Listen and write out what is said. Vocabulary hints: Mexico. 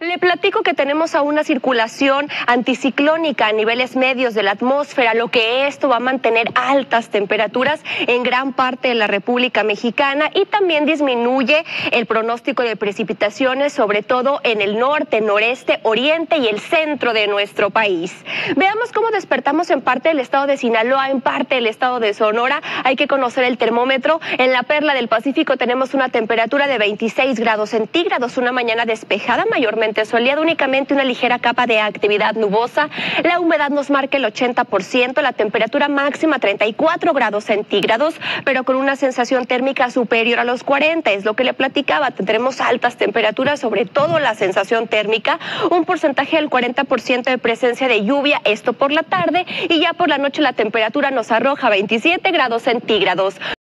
Le platico que tenemos a una circulación anticiclónica a niveles medios de la atmósfera, lo que esto va a mantener altas temperaturas en gran parte de la República Mexicana y también disminuye el pronóstico de precipitaciones, sobre todo en el norte, noreste, oriente y el centro de nuestro país. Veamos cómo despertamos en parte del estado de Sinaloa, en parte del estado de Sonora. Hay que conocer el termómetro. En la Perla del Pacífico tenemos una temperatura de 26 grados centígrados, una mañana despejada, mayormente soleado, únicamente una ligera capa de actividad nubosa. La humedad nos marca el 80%, la temperatura máxima 34 grados centígrados, pero con una sensación térmica superior a los 40, es lo que le platicaba. Tendremos altas temperaturas, sobre todo la sensación térmica, un porcentaje del 40% de presencia de lluvia, esto por la tarde, y ya por la noche la temperatura nos arroja 27 grados centígrados.